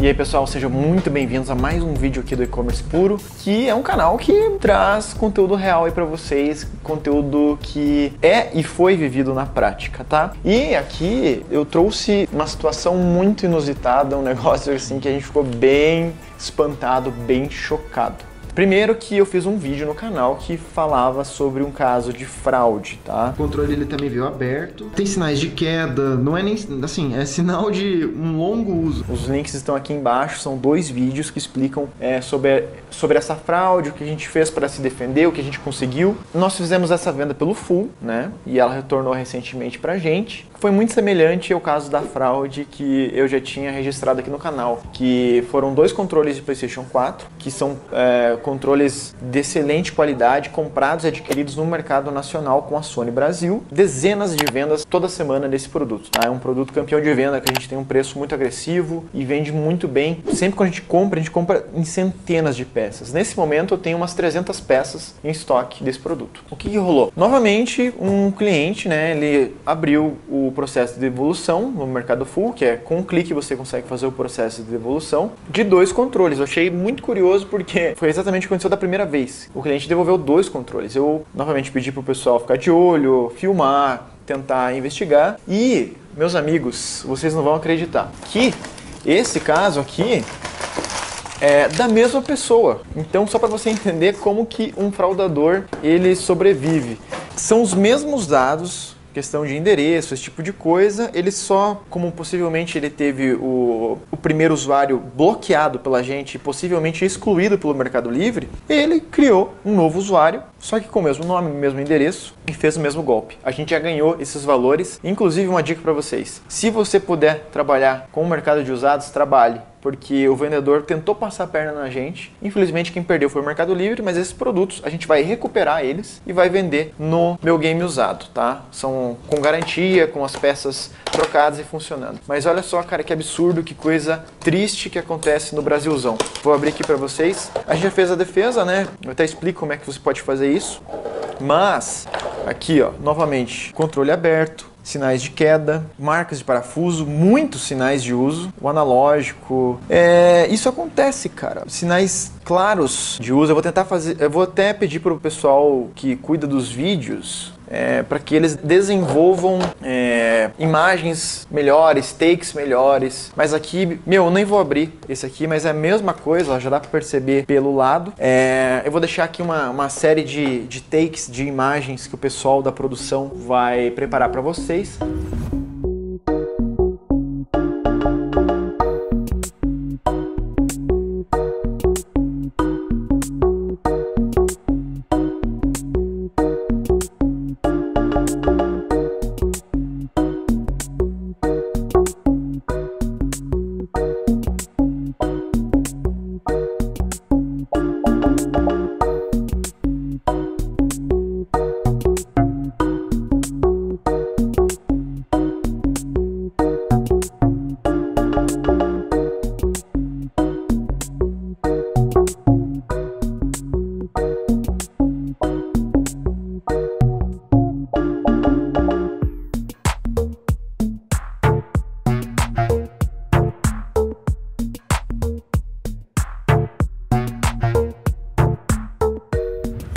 E aí pessoal, sejam muito bem-vindos a mais um vídeo aqui do e-commerce puro, que é um canal que traz conteúdo real aí pra vocês, conteúdo que é e foi vivido na prática, tá? E aqui eu trouxe uma situação muito inusitada, um negócio assim que a gente ficou bem espantado, bem chocado. Primeiro que eu fiz um vídeo no canal que falava sobre um caso de fraude, tá? O controle ele também veio aberto, tem sinais de queda, não é nem assim, é sinal de um longo uso. Os links estão aqui embaixo, são dois vídeos que explicam sobre essa fraude, o que a gente fez para se defender, o que a gente conseguiu. Nós fizemos essa venda pelo Full, né? E ela retornou recentemente pra gente. Foi muito semelhante ao caso da fraude que eu já tinha registrado aqui no canal, que foram dois controles de PlayStation 4, que são controles de excelente qualidade, comprados e adquiridos no mercado nacional com a Sony Brasil. Dezenas de vendas toda semana desse produto, tá? É um produto campeão de venda, que a gente tem um preço muito agressivo e vende muito bem. Sempre quando a gente compra em centenas de peças. Nesse momento eu tenho umas 300 peças em estoque desse produto. O que rolou? Novamente, um cliente, né, ele abriu o processo de devolução no Mercado Full, que é com um clique você consegue fazer o processo de devolução de dois controles. Eu achei muito curioso porque foi exatamente o que aconteceu da primeira vez. O cliente devolveu dois controles. Eu novamente pedi pro pessoal ficar de olho, filmar, tentar investigar. E, meus amigos, vocês não vão acreditar que esse caso aqui é da mesma pessoa. Então, só para você entender como que um fraudador ele sobrevive. São os mesmos dados, questão de endereço, esse tipo de coisa. Ele só, como possivelmente ele teve o primeiro usuário bloqueado pela gente e possivelmente excluído pelo Mercado Livre, ele criou um novo usuário, só que com o mesmo nome, o mesmo endereço, e fez o mesmo golpe. A gente já ganhou esses valores. Inclusive, uma dica para vocês: se você puder trabalhar com o mercado de usados, trabalhe. Porque o vendedor tentou passar a perna na gente. Infelizmente quem perdeu foi o Mercado Livre, mas esses produtos a gente vai recuperar eles e vai vender no Meu Game Usado, tá? São com garantia, com as peças trocadas e funcionando. Mas olha só, cara, que absurdo, que coisa triste que acontece no Brasilzão. Vou abrir aqui pra vocês. A gente já fez a defesa, né? Eu até explico como é que você pode fazer isso. Mas, aqui ó, novamente, controle aberto, sinais de queda, marcas de parafuso, muitos sinais de uso, o analógico. Isso acontece, cara. Sinais claros de uso. Eu vou até pedir pro pessoal que cuida dos vídeos para que eles desenvolvam imagens melhores, takes melhores. Mas aqui, meu, eu nem vou abrir esse aqui, mas é a mesma coisa, ó, já dá pra perceber pelo lado. Eu vou deixar aqui uma série de takes, de imagens que o pessoal da produção vai preparar para vocês.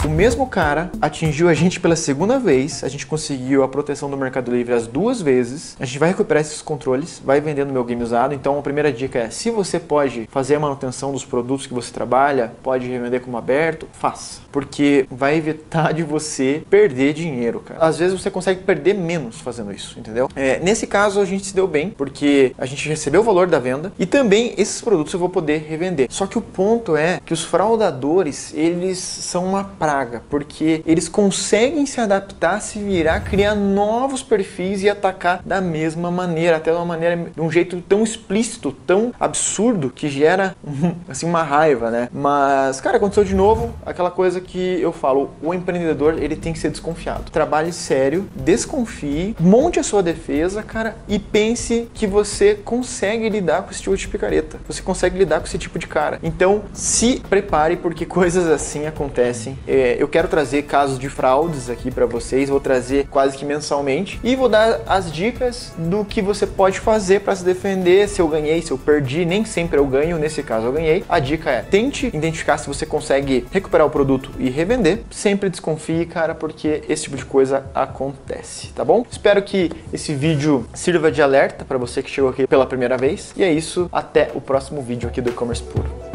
O mesmo cara atingiu a gente pela segunda vez, a gente conseguiu a proteção do Mercado Livre as duas vezes. A gente vai recuperar esses controles, vai vender no Meu Game Usado. Então a primeira dica é, se você pode fazer a manutenção dos produtos que você trabalha, pode revender como aberto, faça. Porque vai evitar de você perder dinheiro, cara. Às vezes você consegue perder menos fazendo isso, entendeu? Nesse caso a gente se deu bem, porque a gente recebeu o valor da venda e também esses produtos eu vou poder revender. Só que o ponto é que os fraudadores, eles são uma praga. Porque eles conseguem se adaptar, se virar, criar novos perfis e atacar da mesma maneira, até de uma maneira, de um jeito tão explícito, tão absurdo, que gera assim uma raiva, né? Mas, cara, aconteceu de novo aquela coisa que eu falo, o empreendedor ele tem que ser desconfiado. Trabalhe sério, desconfie, monte a sua defesa, cara, e pense que você consegue lidar com esse tipo de picareta, você consegue lidar com esse tipo de cara. Então, se prepare, porque coisas assim acontecem Eu quero trazer casos de fraudes aqui para vocês, vou trazer quase que mensalmente e vou dar as dicas do que você pode fazer para se defender, se eu ganhei, se eu perdi, nem sempre eu ganho, nesse caso eu ganhei. A dica é, tente identificar se você consegue recuperar o produto e revender. Sempre desconfie, cara, porque esse tipo de coisa acontece, tá bom? Espero que esse vídeo sirva de alerta para você que chegou aqui pela primeira vez. E é isso, até o próximo vídeo aqui do e-commerce puro.